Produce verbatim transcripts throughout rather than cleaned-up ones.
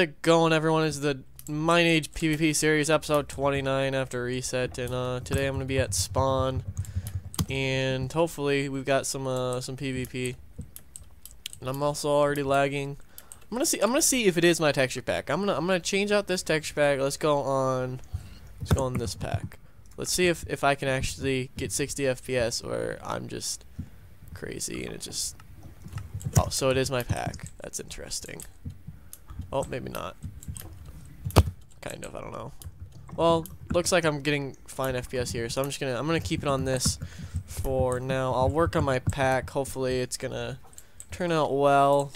it going, everyone? Is the Mine Age PvP series episode twenty-nine after reset, and uh, today I'm gonna be at spawn, and hopefully we've got some uh, some PvP. And I'm also already lagging. I'm gonna see. I'm gonna see if it is my texture pack. I'm gonna I'm gonna change out this texture pack. Let's go on. Let's go on this pack. Let's see if if I can actually get sixty F P S or I'm just crazy and it just. Oh, so it is my pack. That's interesting. Oh, maybe not. Kind of. I don't know. Well, looks like I'm getting fine F P S here, so I'm just gonna I'm gonna keep it on this for now. I'll work on my pack. Hopefully, it's gonna turn out well.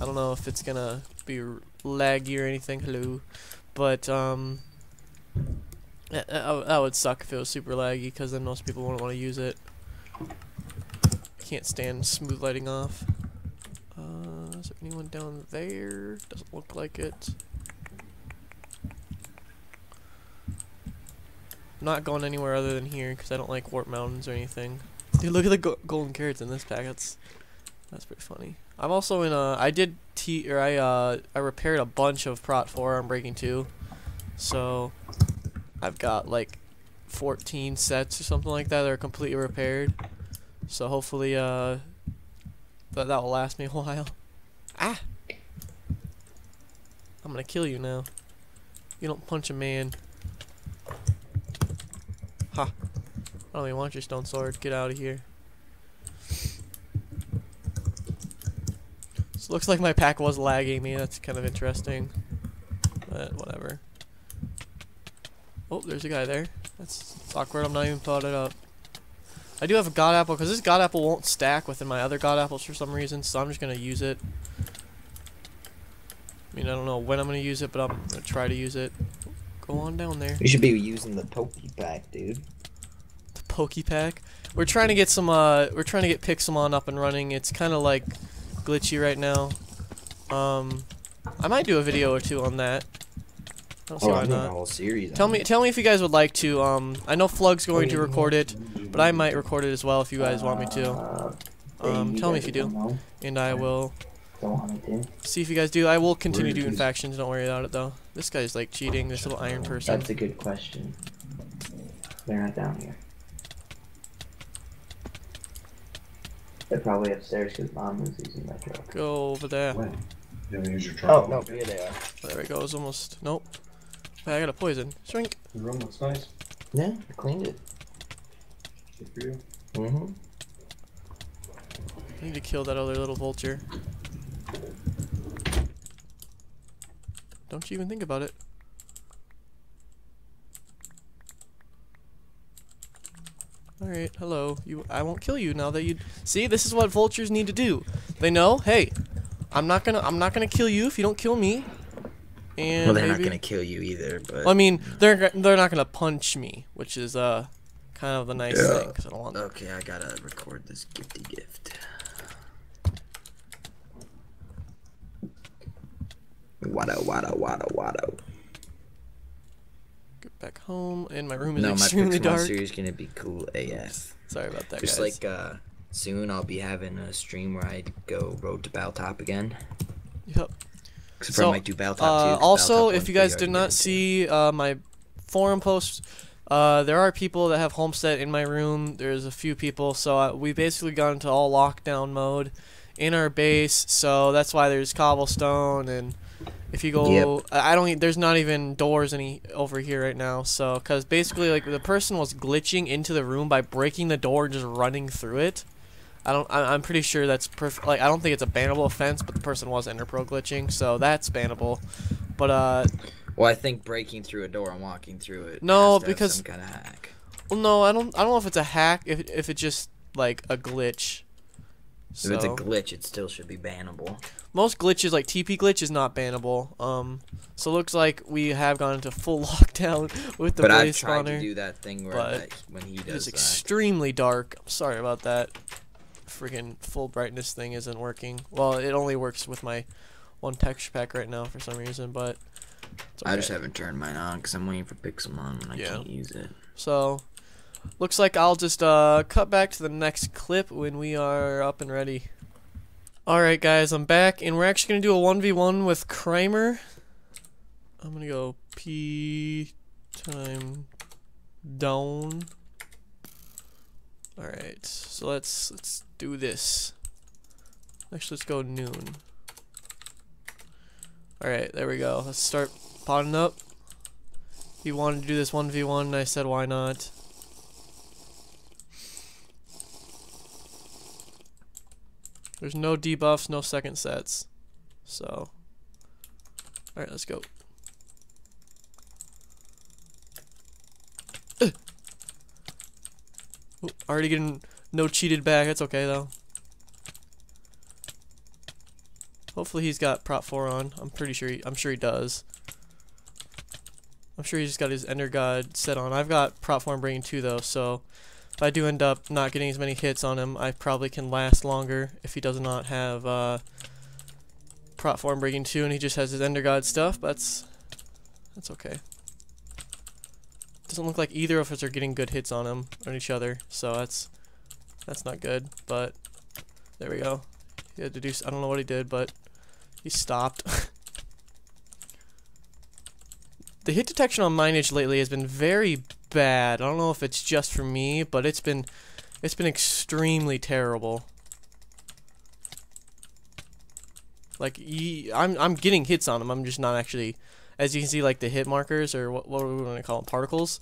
I don't know if it's gonna be laggy or anything, hello, but um, that, that would suck if it was super laggy, because then most people wouldn't want to use it. I can't stand smooth lighting off. Uh, is there anyone down there? Doesn't look like it. I'm not going anywhere other than here, because I don't like warp mountains or anything. Dude, look at the go golden carrots in this pack. That's That's pretty funny. I'm also in a. I did t or I uh I repaired a bunch of Prot four on Breaking two, so I've got like fourteen sets or something like that that are completely repaired. So hopefully uh that that will last me a while. Ah, I'm gonna kill you now. You don't punch a man. Ha! Huh. I don't even want your stone sword. Get out of here. Looks like my pack was lagging me. That's kind of interesting, but whatever. Oh, there's a guy there. That's awkward. I'm not even thought it up. I do have a god apple because this god apple won't stack within my other god apples for some reason, so I'm just gonna use it. I mean, I don't know when I'm gonna use it, but I'm gonna try to use it. Go on down there. You should be using the poke pack, dude. The poke pack. We're trying to get some. Uh, we're trying to get Pixelmon up and running. It's kind of like. Glitchy right now. Um, I might do a video or two on that. I don't see oh, why I'm not. A whole series tell me, tell me if you guys would like to. Um, I know Flug's going to record it, but I might record it as well if you guys want me to. Um, tell me if you do, and I will see if you guys do. I will continue doing factions. Don't worry about it though. This guy's like cheating. This little iron person. That's a good question. They're not down here. They're probably upstairs because mom was using my truck. Go over there. Wait, you haven't used your truck. Oh, no, here they are. There we go. It's almost. Nope. I got a poison. Shrink. The room looks nice. Yeah, I cleaned it. Good for you. Mm-hmm. I need to kill that other little vulture. Don't you even think about it. Alright, hello. You, I won't kill you now that you see. This is what vultures need to do. They know, hey, I'm not gonna, I'm not gonna kill you if you don't kill me. And well, they're maybe, not gonna kill you either. But I mean, they're they're not gonna punch me, which is uh kind of the nice yeah. thing. Cause I don't want. Okay, I gotta record this gifty gift. Wada wada wada wada. Back home, and my room is no, extremely dark. No, my Pixelmon series is gonna be cool A F. Sorry about that, Just guys. Just like, uh, soon I'll be having a stream where I go road to Battletop again. Yep. Except so, I might do Battletop uh, too, also, Battletop if you guys did not see uh, my forum post, uh, there are people that have Homestead in my room. There's a few people, so I, we basically got into all lockdown mode in our base, so that's why there's cobblestone and... If you go, yep. I don't. There's not even doors any over here right now. So, cause basically, like the person was glitching into the room by breaking the door and just running through it. I don't. I, I'm pretty sure that's perfect. Like I don't think it's a bannable offense, but the person was Enderpro glitching, so that's bannable. But uh. Well, I think breaking through a door and walking through it. No, because. Some kind of hack. Well, no, I don't. I don't know if it's a hack. If if it's just like a glitch. So, if it's a glitch, it still should be bannable. Most glitches, like T P glitch, is not bannable. Um, so it looks like we have gone into full lockdown with the but base spawner. But I've tried to do that thing where I, when he does that. It's extremely dark. I'm sorry about that. Freaking full brightness thing isn't working. Well, it only works with my one texture pack right now for some reason, but... It's okay. I just haven't turned mine on because I'm waiting for Pixelmon and I yeah. can't use it. So... Looks like I'll just uh, cut back to the next clip when we are up and ready. Alright guys, I'm back, and we're actually going to do a one v one with Kramer. I'm gonna go P time down. All right, so let's let's do this. Actually, let's go noon. All right, there we go. Let's start potting up. He wanted to do this one v one, and I said, why not? There's no debuffs, no second sets. So, alright, let's go. Ooh, already getting no cheated back. That's okay, though. Hopefully he's got prop four on. I'm pretty sure he, I'm sure he does. I'm sure he's just got his Ender God set on. I've got prop four on bringing two, though, so if I do end up not getting as many hits on him, I probably can last longer if he does not have uh, prop four on bringing two and he just has his Ender God stuff. That's that's okay. Doesn't look like either of us are getting good hits on him on each other, so that's that's not good. But there we go. He had to do. I don't know what he did, but he stopped. The hit detection on Mine Age lately has been very bad. I don't know if it's just for me, but it's been it's been extremely terrible. Like ye, I'm I'm getting hits on him. I'm just not actually, as you can see, like the hit markers or what what are we going to call them, particles.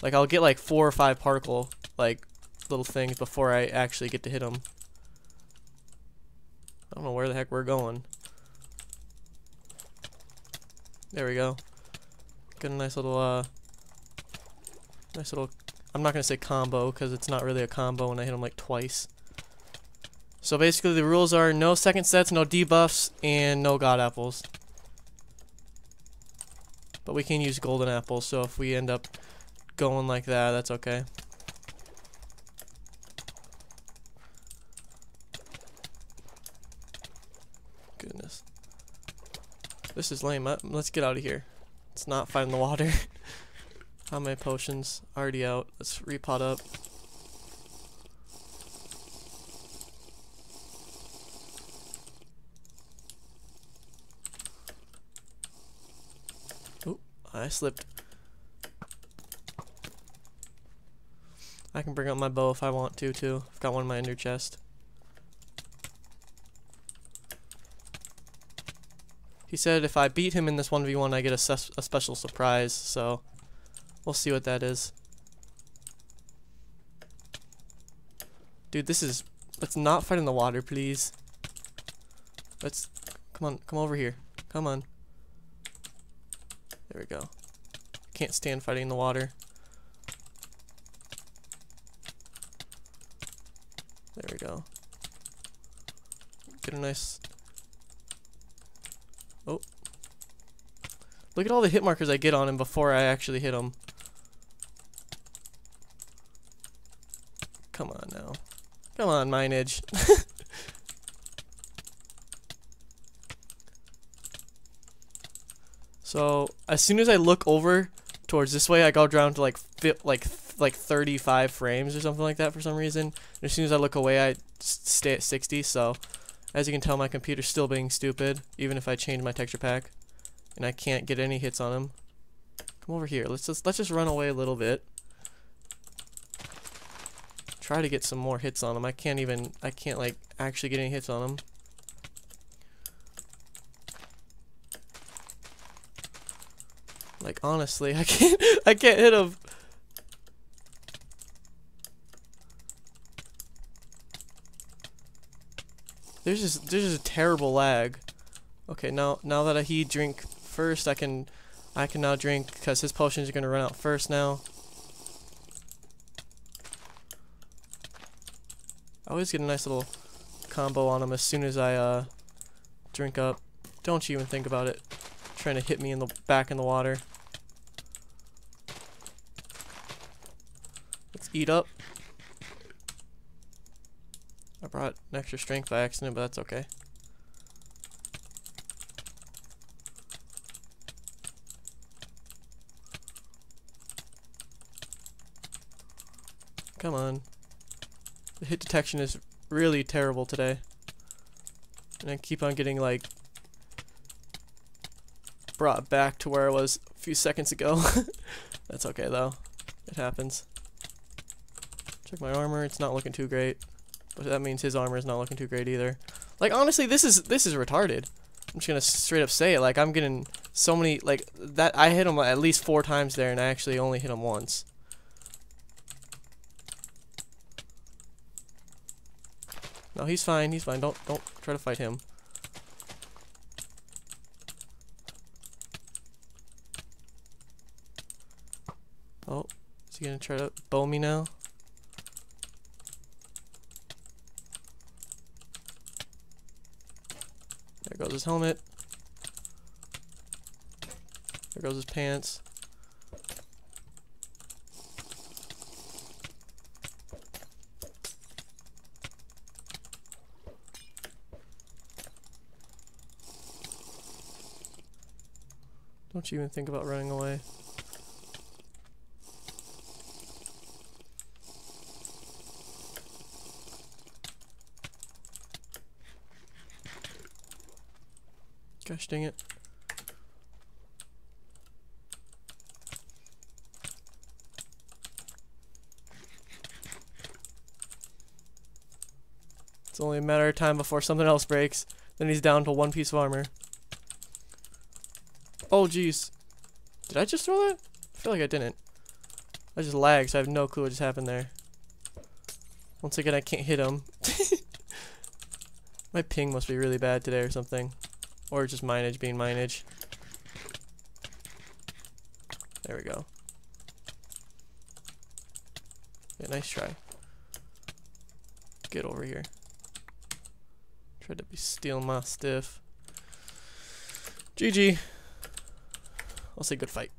Like I'll get like four or five particle like little things before I actually get to hit him. I don't know where the heck we're going. There we go. Got a nice little, uh, nice little, I'm not going to say combo because it's not really a combo and I hit him like twice. So basically the rules are no second sets, no debuffs, and no god apples. But we can use golden apples, so if we end up going like that, that's okay. Goodness. This is lame. Let's get out of here. Let's not find the water. How many potions? Already out. Let's repot up. Oop, I slipped. I can bring up my bow if I want to, too. I've got one in my ender chest. He said if I beat him in this one v one, I get a, a special surprise, so we'll see what that is. Dude, this is... Let's not fight in the water, please. Let's... Come on, come over here. Come on. There we go. Can't stand fighting in the water. There we go. Get a nice... Oh. Look at all the hit markers I get on him before I actually hit him. Come on now. Come on, Mine Age. So, as soon as I look over towards this way, I go down to like fit, like like thirty-five frames or something like that for some reason. And as soon as I look away, I stay at sixty, so as you can tell, my computer's still being stupid, even if I change my texture pack, and I can't get any hits on him. Come over here. Let's just let's just run away a little bit. Try to get some more hits on him. I can't even. I can't like actually get any hits on him. Like honestly, I can't. I can't hit him. There's just there's just a terrible lag. Okay, now now that I he drink first, I can I can now drink because his potions are gonna run out first now. I always get a nice little combo on him as soon as I uh drink up. Don't you even think about it. Trying to hit me in the back in the water. Let's eat up. I brought an extra strength by accident, but that's okay. Come on. The hit detection is really terrible today. And I keep on getting like brought back to where I was a few seconds ago. That's okay though. It happens. Check my armor. It's not looking too great. But that means his armor is not looking too great either. Like, honestly, this is this is retarded. I'm just gonna straight up say it. Like, I'm getting so many, like, that I hit him at least four times there, and I actually only hit him once. No, he's fine. He's fine. Don't don't try to fight him. Oh, is he gonna try to bow me now? There goes his helmet. There goes his pants. Don't you even think about running away. Gosh dang it. It's only a matter of time before something else breaks. Then he's down to one piece of armor. Oh jeez. Did I just throw that? I feel like I didn't. I just lagged, so I have no clue what just happened there. Once again, I can't hit him. My ping must be really bad today or something. Or just Mine Age being Mine Age. There we go. Yeah, nice try. Get over here. Tried to be stealing my stuff. G G. I'll say good fight.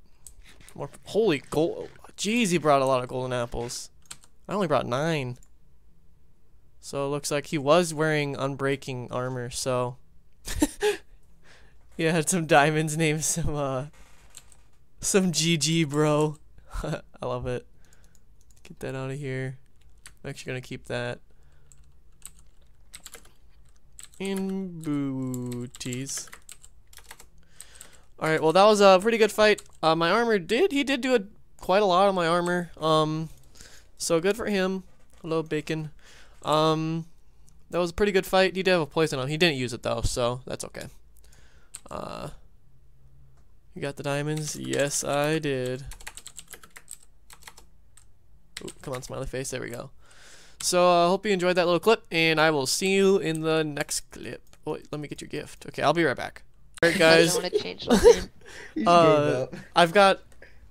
More holy gold. Jeez, he brought a lot of golden apples. I only brought nine. So it looks like he was wearing unbreaking armor, so. Yeah, had some diamonds, named some, uh, some G G, bro. I love it. Get that out of here. I'm actually gonna keep that. In booties. Alright, well, that was a pretty good fight. Uh, my armor did, he did do a, quite a lot on my armor. Um, so good for him. Hello, bacon. Um, that was a pretty good fight. He did have a poison on. He didn't use it, though, so that's okay. Uh, you got the diamonds? Yes, I did. Ooh, come on, smiley face. There we go. So, I uh, hope you enjoyed that little clip, and I will see you in the next clip. Wait, let me get your gift. Okay, I'll be right back. Alright, guys. uh, I've got...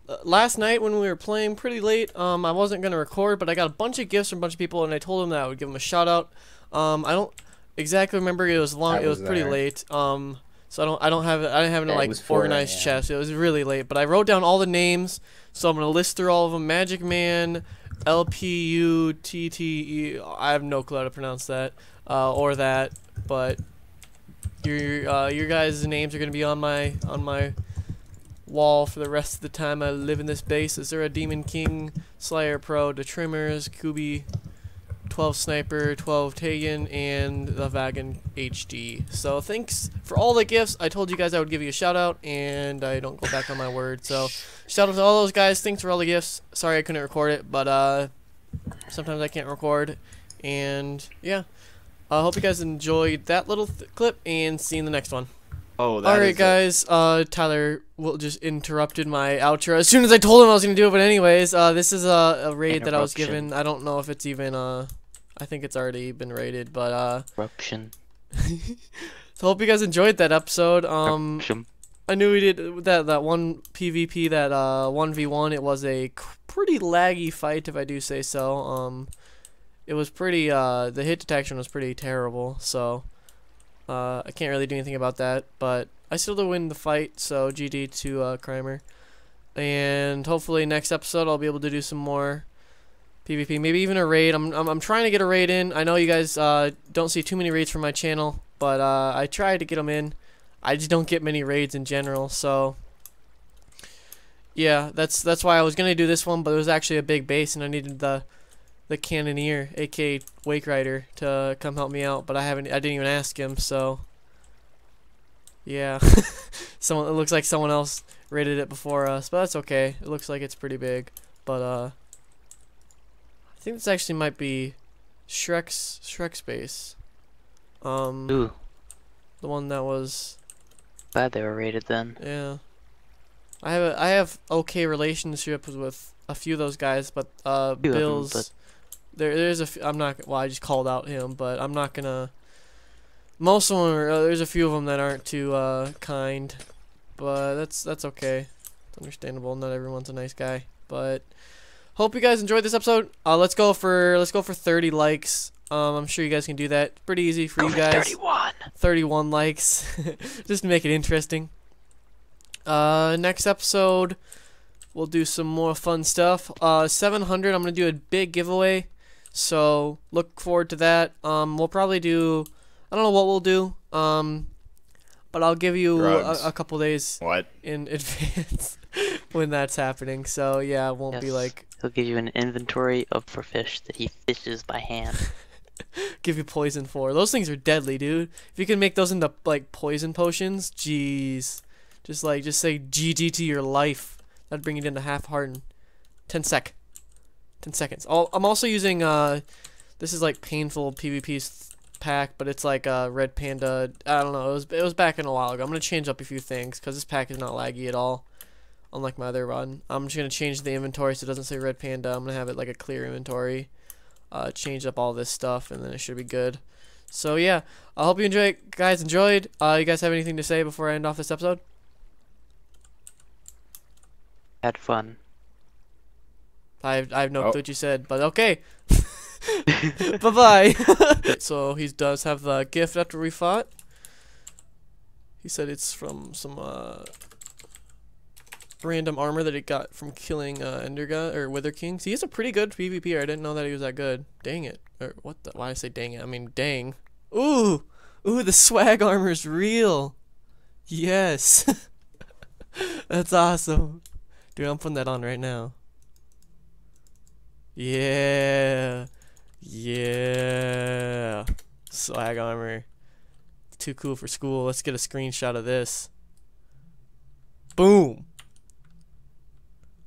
Uh, last night when we were playing pretty late, um, I wasn't going to record, but I got a bunch of gifts from a bunch of people, and I told them that I would give them a shout-out. Um, I don't exactly remember. It was long. Was it was there. Pretty late. Um... So I don't, I don't have, I didn't have any like organized chest. It was really late, but I wrote down all the names. So I'm gonna list through all of them. Magic Man, L P U T T E. I have no clue how to pronounce that, uh, or that. But your, uh, your guys' names are gonna be on my, on my wall for the rest of the time I live in this base. Is there a Demon King, Slayer Pro, the Trimmers, Kubi, twelve Sniper, twelve Tegan, and the Vagan H D. So thanks for all the gifts. I told you guys I would give you a shout out, and I don't go back on my word. So shout out to all those guys. Thanks for all the gifts. Sorry I couldn't record it, but uh, sometimes I can't record. And yeah, I uh, hope you guys enjoyed that little th clip, and see you in the next one. Oh, that all right, guys. It. Uh, Tyler will just interrupted my outro as soon as I told him I was gonna do it. But anyways, uh, this is a, a raid that I was given. I don't know if it's even. Uh, I think it's already been raided, but uh. Eruption. So hope you guys enjoyed that episode. Um, Eruption. I knew we did that that one PvP, that uh one v one. It was a pretty laggy fight, if I do say so. Um, it was pretty. Uh, the hit detection was pretty terrible. So. Uh, I can't really do anything about that, but I still did win the fight, so G D to uh, Kramer. And hopefully next episode I'll be able to do some more PvP, maybe even a raid. I'm, I'm, I'm trying to get a raid in. I know you guys uh, don't see too many raids from my channel, but uh, I try to get them in. I just don't get many raids in general, so... Yeah, that's that's why I was going to do this one, but it was actually a big base, and I needed the... the Cannoneer, aka Wake Rider, to come help me out, but I haven't I didn't even ask him, so Yeah. Someone, it looks like someone else rated it before us, but that's okay. It looks like it's pretty big, but uh, I think this actually might be Shrek's Shrek's base. Um, Ooh. The one that was. Glad they were rated then. Yeah. I have a, I have okay relationships with a few of those guys, but uh, Bill's them, but... there there's a f I'm not well I just called out him, but I'm not gonna. Most of them are, uh, there's a few of them that aren't too uh, kind, but that's that's okay. It's understandable. Not everyone's a nice guy, but hope you guys enjoyed this episode. Uh, let's go for let's go for thirty likes. Um, I'm sure you guys can do that. It's pretty easy for go you guys. thirty-one. thirty-one likes, just to make it interesting. Uh, next episode, we'll do some more fun stuff. Uh, seven hundred. I'm gonna do a big giveaway, so look forward to that. Um, we'll probably do. I don't know what we'll do, um, but I'll give you a, a couple days what? in advance when that's happening. So yeah, it won't yes. be like he'll give you an inventory of for fish that he fishes by hand. Give you poison for those things are deadly, dude. If you can make those into like poison potions, jeez, just like just say G G to your life. That'd bring it into half hardened. Ten sec, ten seconds. I'll, I'm also using uh, this is like painful PvP's. Pack, but it's like a Red Panda. I don't know. It was it was back in a while ago. I'm gonna change up a few things because this pack is not laggy at all, unlike my other run. I'm just gonna change the inventory so it doesn't say Red Panda. I'm gonna have it like a clear inventory. Uh, change up all this stuff and then it should be good. So yeah, I hope you enjoy it, guys. Enjoyed. Uh, you guys have anything to say before I end off this episode? Had fun. I I have no oh. clue what you said, but okay. Bye bye. So he does have the gift after we fought. He said it's from some uh, random armor that he got from killing uh, Ender God or Wither Kings. He is a pretty good PvPer. I didn't know that he was that good. Dang it! Or what? The, why did I say dang it? I mean dang. Ooh, ooh, the swag armor is real. Yes, that's awesome, dude. I'm putting that on right now. Yeah. Yeah, swag armor, too cool for school. Let's get a screenshot of this. Boom.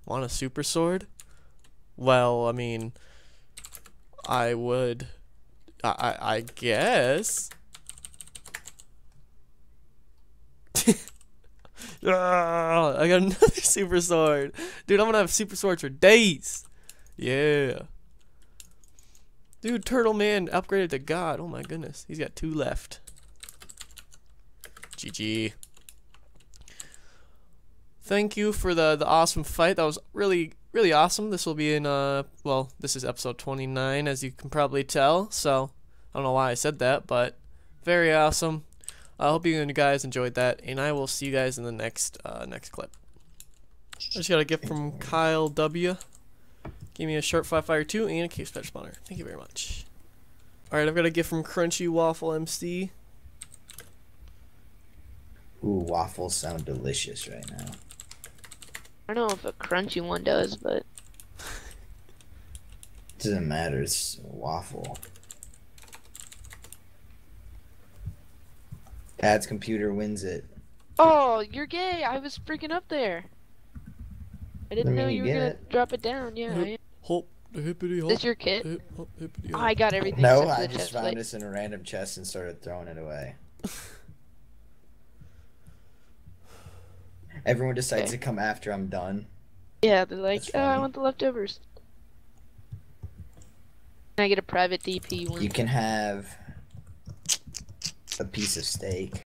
Want a super sword? Well, I mean, I would. I I, I guess. Ah, I got another super sword, dude. I'm gonna have super swords for days. Yeah. Dude, Turtle Man upgraded to God. Oh my goodness. He's got two left. G G. Thank you for the, the awesome fight. That was really, really awesome. This will be in, uh, well, this is episode twenty-nine, as you can probably tell. So, I don't know why I said that, but very awesome. I hope you guys enjoyed that, and I will see you guys in the next, uh, next clip. I just got a gift from Kyle W. Give me a Sharp five fire two and a Cave Spider Spawner. Thank you very much. Alright, I've got a gift from Crunchy Waffle M C. Ooh, waffles sound delicious right now. I don't know if a crunchy one does, but... it doesn't matter, it's a waffle. Dad's computer wins it. Oh, you're gay! I was freaking up there! I didn't know you were gonna drop it down, yeah. Hip, hop, hippity hop. Is this your kit? Hip, hop, hippity hop. Oh, I got everything. No, I just found this in a random chest and started throwing it away. Everyone decides okay. to come after I'm done. Yeah, they're like, oh, I want the leftovers. Can I get a private D P one? You can have a piece of steak.